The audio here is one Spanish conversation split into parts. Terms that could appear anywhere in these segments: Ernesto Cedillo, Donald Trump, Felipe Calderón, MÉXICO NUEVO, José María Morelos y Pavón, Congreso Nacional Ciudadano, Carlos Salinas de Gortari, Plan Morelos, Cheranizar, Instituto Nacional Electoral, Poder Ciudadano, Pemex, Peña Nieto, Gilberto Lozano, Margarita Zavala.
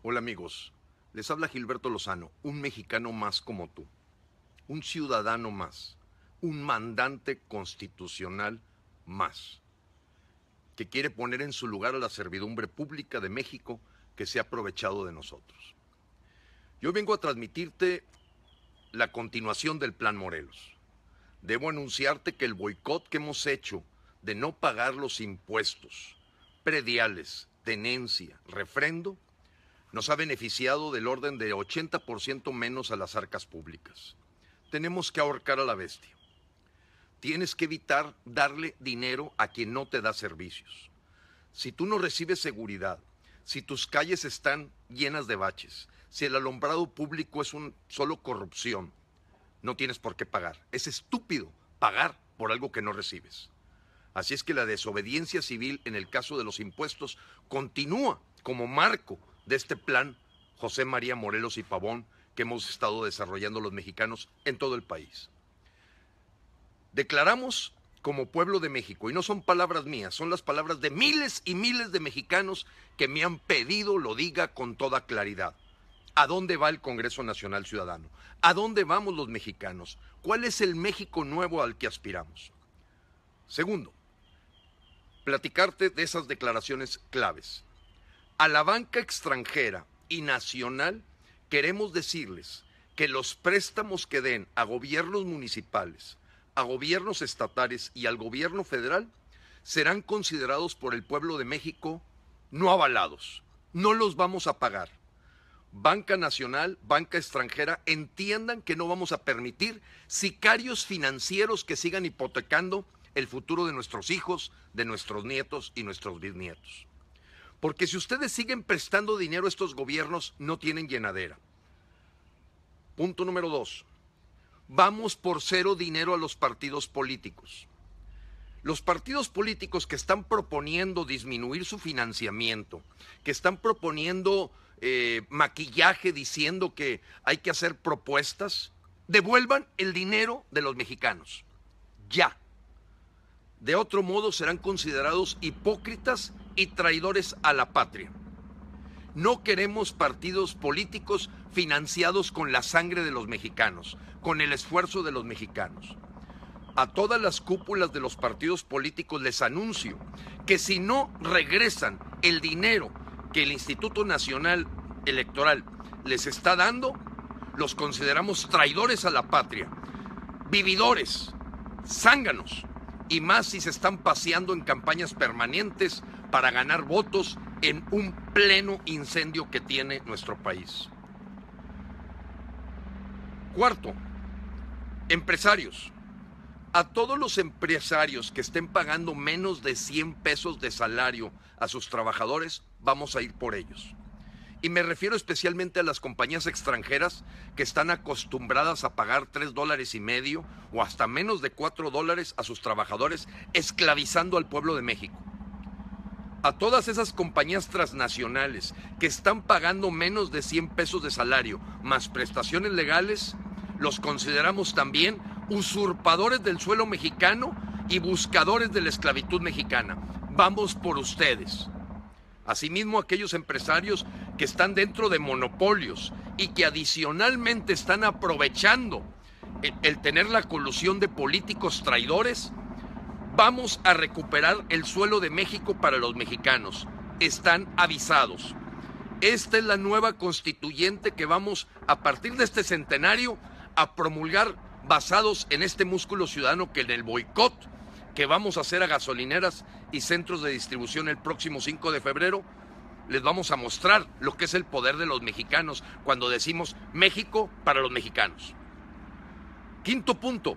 Hola amigos, les habla Gilberto Lozano, un mexicano más como tú, un ciudadano más, un mandante constitucional más, que quiere poner en su lugar a la servidumbre pública de México que se ha aprovechado de nosotros. Yo vengo a transmitirte la continuación del Plan Morelos. Debo anunciarte que el boicot que hemos hecho de no pagar los impuestos, prediales, tenencia, refrendo, nos ha beneficiado del orden de 80% menos a las arcas públicas. Tenemos que ahorcar a la bestia. Tienes que evitar darle dinero a quien no te da servicios. Si tú no recibes seguridad, si tus calles están llenas de baches, si el alumbrado público es solo corrupción, no tienes por qué pagar. Es estúpido pagar por algo que no recibes. Así es que la desobediencia civil en el caso de los impuestos continúa como marco de este plan José María Morelos y Pavón que hemos estado desarrollando los mexicanos en todo el país. Declaramos como pueblo de México, y no son palabras mías, son las palabras de miles y miles de mexicanos que me han pedido lo diga con toda claridad. ¿A dónde va el Congreso Nacional Ciudadano? ¿A dónde vamos los mexicanos? ¿Cuál es el México nuevo al que aspiramos? Segundo, platicarte de esas declaraciones claves. A la banca extranjera y nacional queremos decirles que los préstamos que den a gobiernos municipales, a gobiernos estatales y al gobierno federal serán considerados por el pueblo de México no avalados. No los vamos a pagar. Banca nacional, banca extranjera, entiendan que no vamos a permitir sicarios financieros que sigan hipotecando el futuro de nuestros hijos, de nuestros nietos y nuestros bisnietos. Porque si ustedes siguen prestando dinero a estos gobiernos, no tienen llenadera. Punto número 2. Vamos por cero dinero a los partidos políticos. Los partidos políticos que están proponiendo disminuir su financiamiento, que están proponiendo maquillaje diciendo que hay que hacer propuestas, devuelvan el dinero de los mexicanos. Ya. De otro modo serán considerados hipócritas y traidores a la patria. No queremos partidos políticos financiados con la sangre de los mexicanos, con el esfuerzo de los mexicanos. A todas las cúpulas de los partidos políticos les anuncio que si no regresan el dinero que el Instituto Nacional Electoral les está dando, los consideramos traidores a la patria, vividores, zánganos, y más si se están paseando en campañas permanentes para ganar votos en un pleno incendio que tiene nuestro país. Cuarto, empresarios. A todos los empresarios que estén pagando menos de 100 pesos de salario a sus trabajadores, vamos a ir por ellos. Y me refiero especialmente a las compañías extranjeras que están acostumbradas a pagar $3.50 o hasta menos de $4 a sus trabajadores, esclavizando al pueblo de México. A todas esas compañías transnacionales que están pagando menos de 100 pesos de salario más prestaciones legales, los consideramos también usurpadores del suelo mexicano y buscadores de la esclavitud mexicana. Vamos por ustedes. Asimismo, aquellos empresarios que están dentro de monopolios y que adicionalmente están aprovechando el tener la colusión de políticos traidores, vamos a recuperar el suelo de México para los mexicanos. Están avisados. Esta es la nueva constituyente que vamos, a partir de este centenario, a promulgar basados en este músculo ciudadano que en el boicot que vamos a hacer a gasolineras y centros de distribución el próximo 5 de febrero, les vamos a mostrar lo que es el poder de los mexicanos cuando decimos México para los mexicanos. Quinto punto,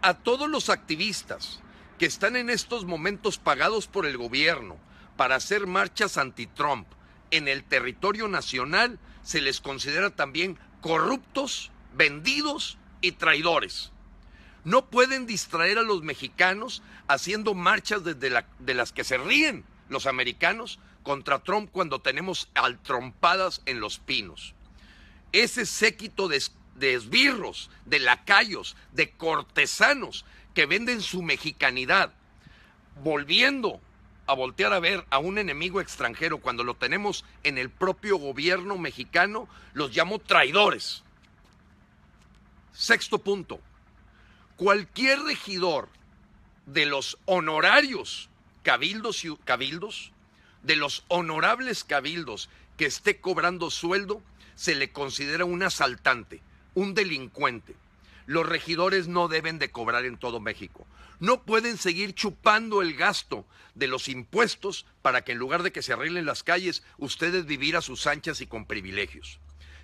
a todos los activistas que están en estos momentos pagados por el gobierno para hacer marchas anti-Trump en el territorio nacional, se les considera también corruptos, vendidos y traidores. No pueden distraer a los mexicanos haciendo marchas de las que se ríen los americanos contra Trump cuando tenemos altrompadas en Los Pinos. Ese séquito de esbirros, de lacayos, de cortesanos que venden su mexicanidad, volviendo a voltear a ver a un enemigo extranjero cuando lo tenemos en el propio gobierno mexicano, los llamo traidores. Sexto punto, cualquier regidor de los honorarios cabildos, de los honorables cabildos que esté cobrando sueldo, se le considera un asaltante, un delincuente. Los regidores no deben de cobrar en todo México. No pueden seguir chupando el gasto de los impuestos para que en lugar de que se arreglen las calles, ustedes vivir a sus anchas y con privilegios.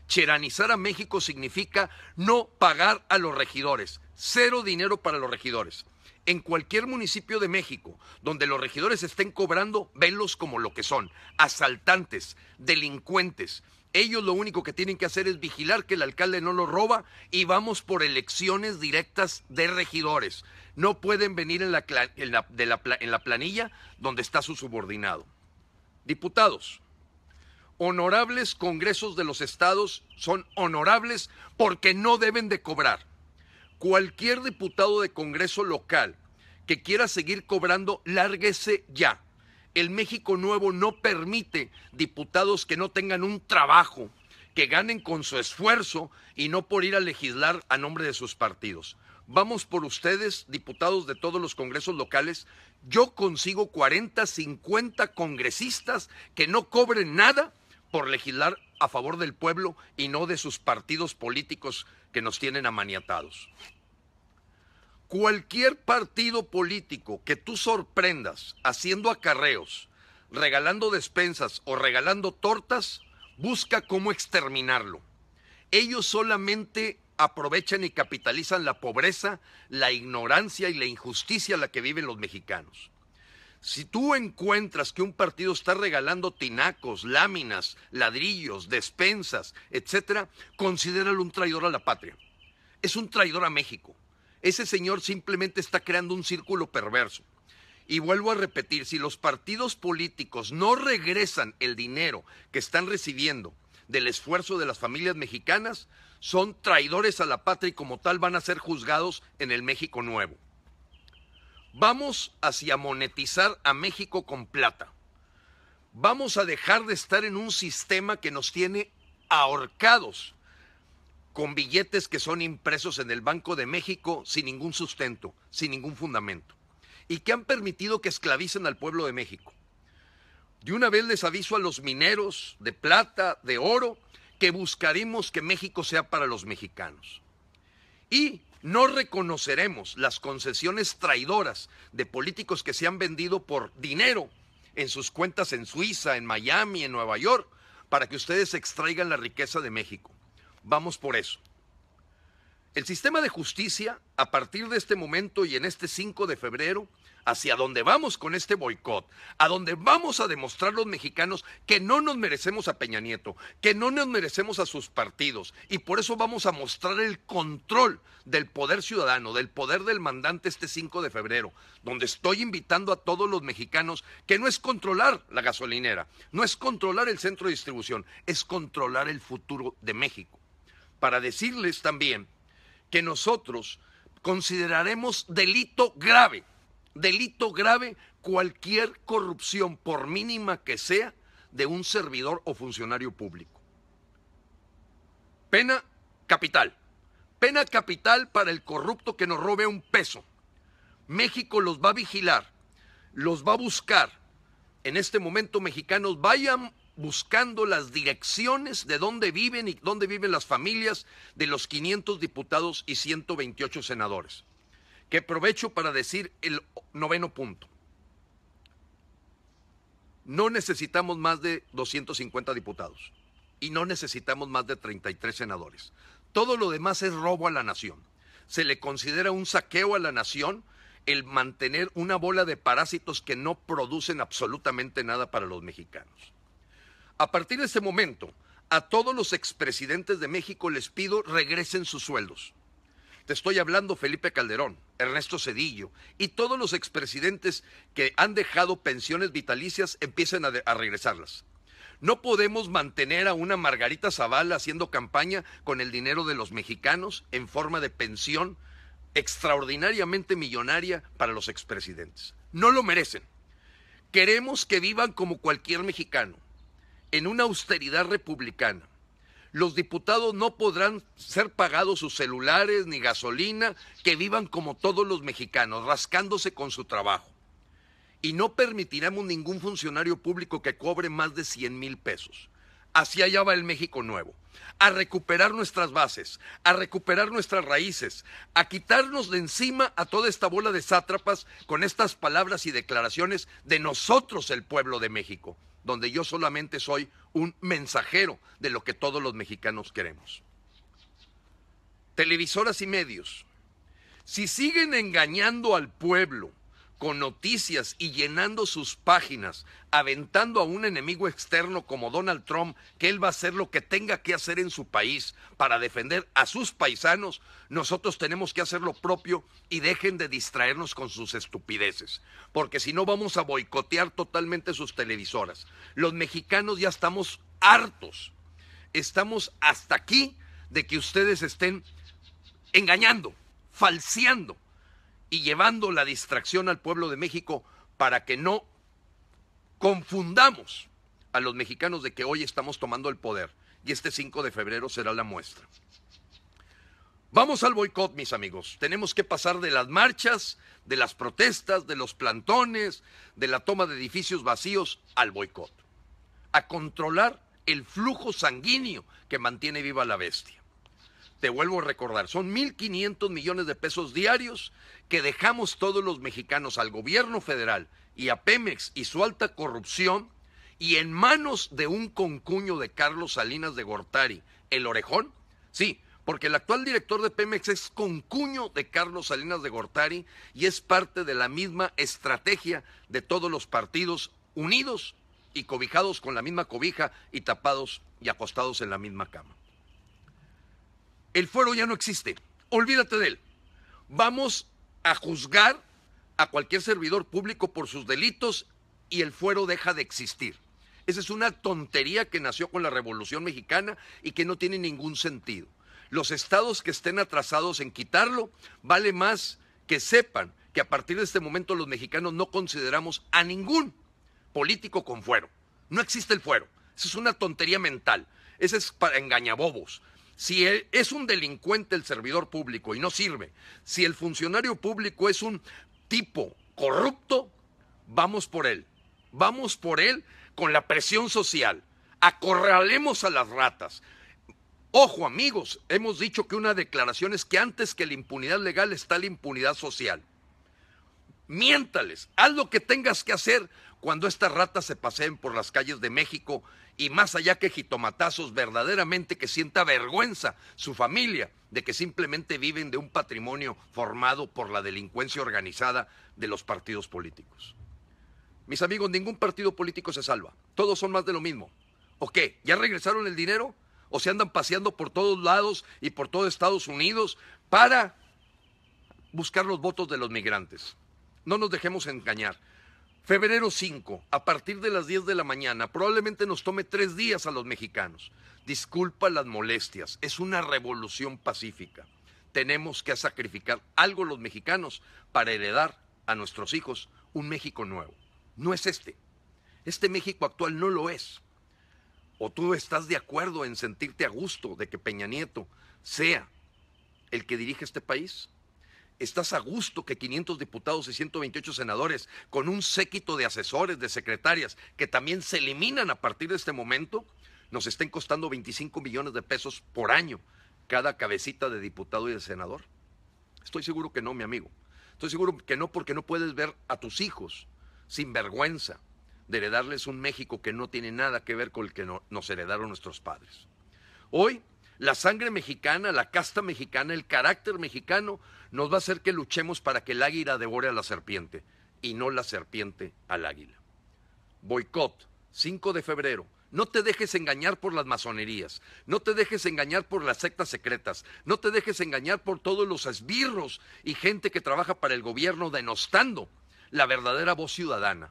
Cheranizar a México significa no pagar a los regidores, cero dinero para los regidores. En cualquier municipio de México donde los regidores estén cobrando, venlos como lo que son, asaltantes, delincuentes. Ellos lo único que tienen que hacer es vigilar que el alcalde no lo roba y vamos por elecciones directas de regidores. No pueden venir en la planilla donde está su subordinado. Diputados, honorables congresos de los estados son honorables porque no deben de cobrar. Cualquier diputado de congreso local que quiera seguir cobrando, lárguese ya. El México Nuevo no permite diputados que no tengan un trabajo, que ganen con su esfuerzo y no por ir a legislar a nombre de sus partidos. Vamos por ustedes, diputados de todos los congresos locales. Yo consigo 40, 50 congresistas que no cobren nada por legislar a favor del pueblo y no de sus partidos políticos que nos tienen amaniatados. Cualquier partido político que tú sorprendas haciendo acarreos, regalando despensas o regalando tortas, busca cómo exterminarlo. Ellos solamente aprovechan y capitalizan la pobreza, la ignorancia y la injusticia a la que viven los mexicanos. Si tú encuentras que un partido está regalando tinacos, láminas, ladrillos, despensas, etcétera, considéralo un traidor a la patria. Es un traidor a México. Ese señor simplemente está creando un círculo perverso. Y vuelvo a repetir, si los partidos políticos no regresan el dinero que están recibiendo del esfuerzo de las familias mexicanas, son traidores a la patria y como tal van a ser juzgados en el México Nuevo. Vamos hacia monetizar a México con plata. Vamos a dejar de estar en un sistema que nos tiene ahorcados con billetes que son impresos en el Banco de México sin ningún sustento, sin ningún fundamento, y que han permitido que esclavicen al pueblo de México. De una vez les aviso a los mineros de plata, de oro, que buscaremos que México sea para los mexicanos. Y no reconoceremos las concesiones traidoras de políticos que se han vendido por dinero en sus cuentas en Suiza, en Miami, en Nueva York, para que ustedes extraigan la riqueza de México. Vamos por eso. El sistema de justicia, a partir de este momento y en este 5 de febrero, hacia donde vamos con este boicot, a donde vamos a demostrar los mexicanos que no nos merecemos a Peña Nieto, que no nos merecemos a sus partidos, y por eso vamos a mostrar el control del poder ciudadano, del poder del mandante este 5 de febrero, donde estoy invitando a todos los mexicanos que no es controlar la gasolinera, no es controlar el centro de distribución, es controlar el futuro de México. Para decirles también que nosotros consideraremos delito grave cualquier corrupción, por mínima que sea, de un servidor o funcionario público. Pena capital para el corrupto que nos robe un peso. México los va a vigilar, los va a buscar. En este momento, mexicanos, vayan buscando las direcciones de dónde viven y dónde viven las familias de los 500 diputados y 128 senadores. Que aprovecho para decir el noveno punto. No necesitamos más de 250 diputados y no necesitamos más de 33 senadores. Todo lo demás es robo a la nación. Se le considera un saqueo a la nación el mantener una bola de parásitos que no producen absolutamente nada para los mexicanos. A partir de este momento, a todos los expresidentes de México les pido regresen sus sueldos. Te estoy hablando Felipe Calderón, Ernesto Cedillo y todos los expresidentes que han dejado pensiones vitalicias empiecen a regresarlas. No podemos mantener a una Margarita Zavala haciendo campaña con el dinero de los mexicanos en forma de pensión extraordinariamente millonaria para los expresidentes. No lo merecen. Queremos que vivan como cualquier mexicano, en una austeridad republicana. Los diputados no podrán ser pagados sus celulares ni gasolina, que vivan como todos los mexicanos, rascándose con su trabajo. Y no permitiremos ningún funcionario público que cobre más de 100,000 pesos. Hacia allá va el México nuevo, a recuperar nuestras bases, a recuperar nuestras raíces, a quitarnos de encima a toda esta bola de sátrapas con estas palabras y declaraciones de nosotros el pueblo de México, donde yo solamente soy un mensajero de lo que todos los mexicanos queremos. Televisoras y medios, si siguen engañando al pueblo con noticias y llenando sus páginas, aventando a un enemigo externo como Donald Trump, que él va a hacer lo que tenga que hacer en su país para defender a sus paisanos, nosotros tenemos que hacer lo propio y dejen de distraernos con sus estupideces, porque si no vamos a boicotear totalmente sus televisoras. Los mexicanos ya estamos hartos, estamos hasta aquí de que ustedes estén engañando, falseando, y llevando la distracción al pueblo de México para que no confundamos a los mexicanos de que hoy estamos tomando el poder. Y este 5 de febrero será la muestra. Vamos al boicot, mis amigos. Tenemos que pasar de las marchas, de las protestas, de los plantones, de la toma de edificios vacíos al boicot. A controlar el flujo sanguíneo que mantiene viva la bestia. Te vuelvo a recordar, son 1.500 millones de pesos diarios que dejamos todos los mexicanos al gobierno federal y a Pemex y su alta corrupción y en manos de un concuño de Carlos Salinas de Gortari, el orejón. Sí, porque el actual director de Pemex es concuño de Carlos Salinas de Gortari y es parte de la misma estrategia de todos los partidos unidos y cobijados con la misma cobija y tapados y acostados en la misma cama. El fuero ya no existe, olvídate de él. Vamos a juzgar a cualquier servidor público por sus delitos y el fuero deja de existir. Esa es una tontería que nació con la Revolución Mexicana y que no tiene ningún sentido. Los estados que estén atrasados en quitarlo, vale más que sepan que a partir de este momento los mexicanos no consideramos a ningún político con fuero. No existe el fuero, esa es una tontería mental, esa es para engañabobos. Si es un delincuente el servidor público y no sirve, si el funcionario público es un tipo corrupto, vamos por él con la presión social, acorralemos a las ratas. Ojo amigos, hemos dicho que una declaración es que antes que la impunidad legal está la impunidad social. Miéntales, haz lo que tengas que hacer cuando estas ratas se paseen por las calles de México y más allá que jitomatazos, verdaderamente que sienta vergüenza su familia de que simplemente viven de un patrimonio formado por la delincuencia organizada de los partidos políticos. Mis amigos, ningún partido político se salva, todos son más de lo mismo. ¿O qué? ¿Ya regresaron el dinero? ¿O se andan paseando por todos lados y por todo Estados Unidos para buscar los votos de los migrantes? No nos dejemos engañar. Febrero 5, a partir de las 10 de la mañana, probablemente nos tome 3 días a los mexicanos. Disculpa las molestias, es una revolución pacífica. Tenemos que sacrificar algo los mexicanos para heredar a nuestros hijos un México nuevo. No es este. Este México actual no lo es. ¿O tú estás de acuerdo en sentirte a gusto de que Peña Nieto sea el que dirige este país? ¿Estás a gusto que 500 diputados y 128 senadores con un séquito de asesores, de secretarias, que también se eliminan a partir de este momento, nos estén costando 25 millones de pesos por año cada cabecita de diputado y de senador? Estoy seguro que no, mi amigo. Estoy seguro que no, porque no puedes ver a tus hijos sin vergüenza de heredarles un México que no tiene nada que ver con el que nos heredaron nuestros padres. Hoy, la sangre mexicana, la casta mexicana, el carácter mexicano nos va a hacer que luchemos para que el águila devore a la serpiente y no la serpiente al águila. Boicot, 5 de febrero. No te dejes engañar por las masonerías, no te dejes engañar por las sectas secretas, no te dejes engañar por todos los esbirros y gente que trabaja para el gobierno denostando la verdadera voz ciudadana.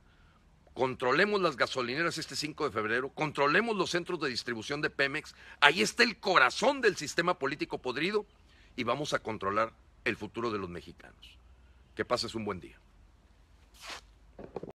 Controlemos las gasolineras este 5 de febrero, controlemos los centros de distribución de Pemex, ahí está el corazón del sistema político podrido y vamos a controlar el futuro de los mexicanos. Que pases un buen día.